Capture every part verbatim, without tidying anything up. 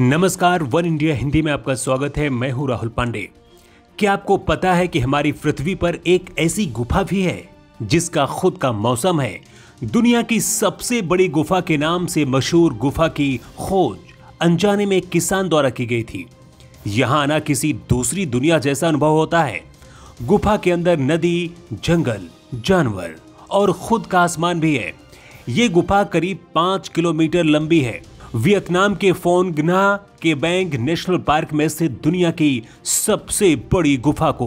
नमस्कार, one India Hindi में आपका स्वागत है। मैं हूं राहुल पांडे। क्या आपको पता है कि हमारी पृथ्वी पर एक ऐसी गुफा भी है जिसका खुद का मौसम है? दुनिया की सबसे बड़ी गुफा के नाम से मशहूर गुफा की खोज अनजाने में एक किसान द्वारा की गई थी। यहाँ आना किसी दूसरी दुनिया जैसा अनुभव होता है। गुफा के अंदर नदी, जंगल, जानवर और खुद का आसमान भी है। ये गुफा करीब पाँच किलोमीटर लंबी है। वियतनाम के फोनगना के बैंग नेशनल पार्क में स्थित दुनिया की सबसे बड़ी गुफा को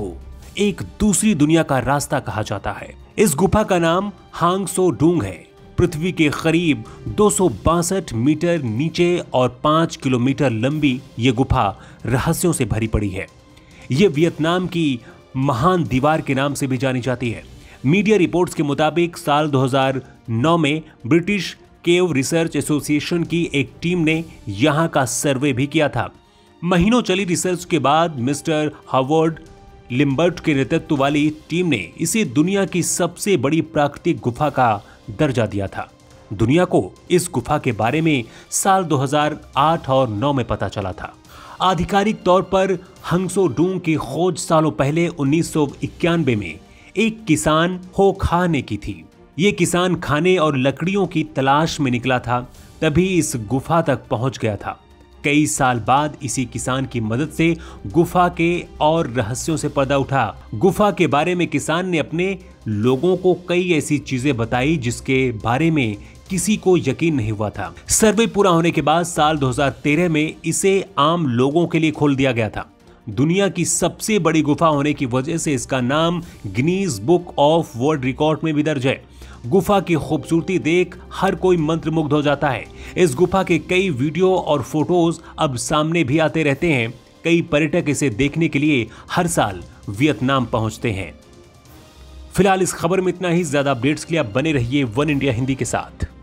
एक दूसरी दुनिया का रास्ता कहा जाता है। इस गुफा का नाम हांग सो डूंग है। पृथ्वी के करीब दो सौ बासठ मीटर नीचे और पाँच किलोमीटर लंबी ये गुफा रहस्यों से भरी पड़ी है। ये वियतनाम की महान दीवार के नाम से भी जानी जाती है। मीडिया रिपोर्ट्स के मुताबिक साल दो हज़ार नौ में ब्रिटिश केव रिसर्च एसोसिएशन की एक टीम ने यहां का सर्वे भी किया था। महीनों चली रिसर्च के बाद मिस्टर हावर्ड लिम्बर्ट के नेतृत्व वाली टीम ने इसे दुनिया की सबसे बड़ी प्राकृतिक गुफा का दर्जा दिया था। दुनिया को इस गुफा के बारे में साल दो हज़ार आठ और नौ में पता चला था। आधिकारिक तौर पर हंग सो डूंग की खोज सालों पहले उन्नीस सौ इक्यानवे में एक किसान हो खां ने की थी। ये किसान खाने और लकड़ियों की तलाश में निकला था, तभी इस गुफा तक पहुंच गया था। कई साल बाद इसी किसान की मदद से गुफा के और रहस्यों से पर्दा उठा। गुफा के बारे में किसान ने अपने लोगों को कई ऐसी चीजें बताई जिसके बारे में किसी को यकीन नहीं हुआ था। सर्वे पूरा होने के बाद साल दो हज़ार तेरह में इसे आम लोगों के लिए खोल दिया गया था। दुनिया की सबसे बड़ी गुफा होने की वजह से इसका नाम Guinness book of world record में भी दर्ज है। गुफा की खूबसूरती देख हर कोई मंत्रमुग्ध हो जाता है। इस गुफा के कई वीडियो और फोटोज अब सामने भी आते रहते हैं। कई पर्यटक इसे देखने के लिए हर साल वियतनाम पहुंचते हैं। फिलहाल इस खबर में इतना ही। ज्यादा अपडेट्स के लिए आप बने रहिए वन इंडिया हिंदी के साथ।